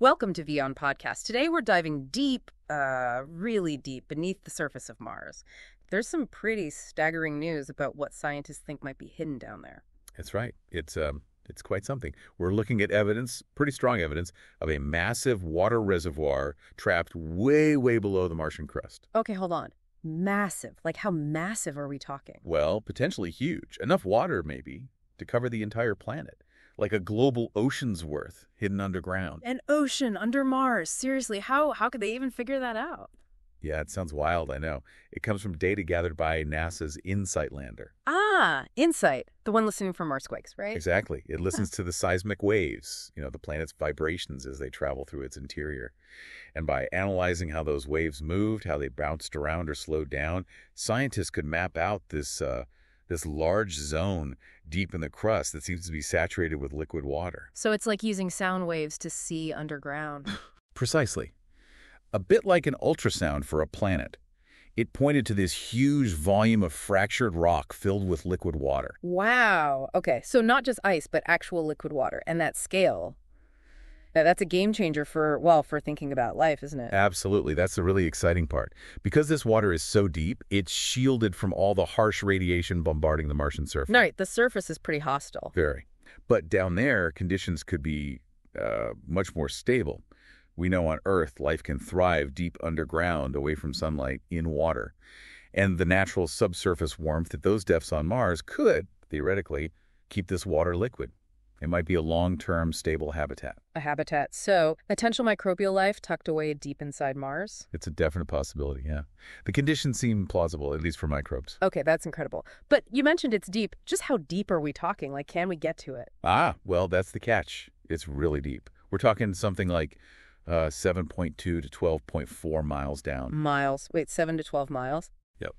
Welcome to WION Podcast. Today we're diving deep, really deep, beneath the surface of Mars. There's some pretty staggering news about what scientists think might be hidden down there. That's right. It's quite something. We're looking at evidence, pretty strong evidence, of a massive water reservoir trapped way, way below the Martian crust. Okay, hold on. Massive. Like, how massive are we talking? Well, potentially huge. Enough water, maybe, to cover the entire planet. Like a global ocean's worth hidden underground. An ocean under Mars. Seriously, how could they even figure that out? Yeah, it sounds wild, I know. It comes from data gathered by NASA's InSight lander. Ah, InSight, the one listening for Marsquakes, right? Exactly. It listens to the seismic waves, the planet's vibrations as they travel through its interior. And by analyzing how those waves moved, how they bounced around or slowed down, scientists could map out this large zone deep in the crust that seems to be saturated with liquid water. So it's like using sound waves to see underground. Precisely. A bit like an ultrasound for a planet. It pointed to this huge volume of fractured rock filled with liquid water. Wow. Okay, so not just ice, but actual liquid water. And that scale. Now, that's a game changer for thinking about life, isn't it? Absolutely. That's the really exciting part. Because this water is so deep, it's shielded from all the harsh radiation bombarding the Martian surface. Right. The surface is pretty hostile. Very. But down there, conditions could be much more stable. We know on Earth, life can thrive deep underground, away from sunlight, in water. And the natural subsurface warmth at those depths on Mars could, theoretically, keep this water liquid. It might be a long-term, stable habitat. A habitat. So, potential microbial life tucked away deep inside Mars? It's a definite possibility, yeah. The conditions seem plausible, at least for microbes. Okay, that's incredible. But you mentioned it's deep. Just how deep are we talking? Like, can we get to it? Ah, well, that's the catch. It's really deep. We're talking something like 7.2 to 12.4 miles down. Miles. Wait, 7 to 12 miles? Yep.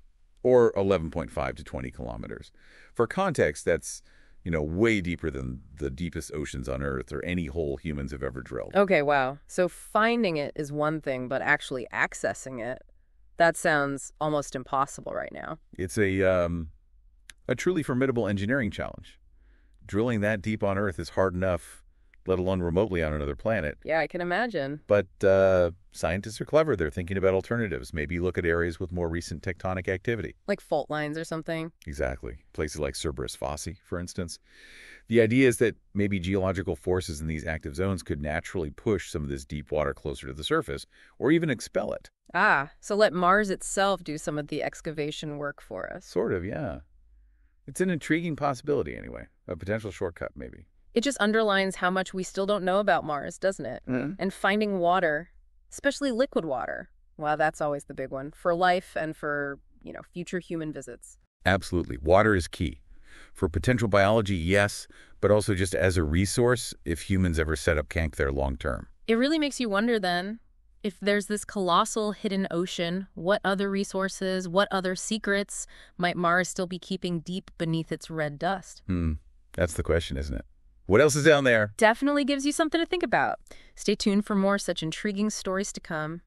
Or 11.5 to 20 kilometers. For context, that's way deeper than the deepest oceans on Earth or any hole humans have ever drilled. Okay, wow. So finding it is one thing, but actually accessing it, that sounds almost impossible right now. It's a truly formidable engineering challenge. Drilling that deep on Earth is hard enough, let alone remotely on another planet. Yeah, I can imagine. But scientists are clever. They're thinking about alternatives. Maybe look at areas with more recent tectonic activity. Like fault lines or something? Exactly. Places like Cerberus Fossae, for instance. The idea is that maybe geological forces in these active zones could naturally push some of this deep water closer to the surface, or even expel it. Ah, so let Mars itself do some of the excavation work for us. Sort of, yeah. It's an intriguing possibility, anyway. A potential shortcut, maybe. It just underlines how much we still don't know about Mars, doesn't it? Mm. And finding water, especially liquid water. Wow, that's always the big one. For life and for, future human visits. Absolutely. Water is key. For potential biology, yes, but also just as a resource if humans ever set up camp there long term. It really makes you wonder then, if there's this colossal hidden ocean, what other resources, what other secrets might Mars still be keeping deep beneath its red dust? Mm. That's the question, isn't it? What else is down there? Definitely gives you something to think about. Stay tuned for more such intriguing stories to come.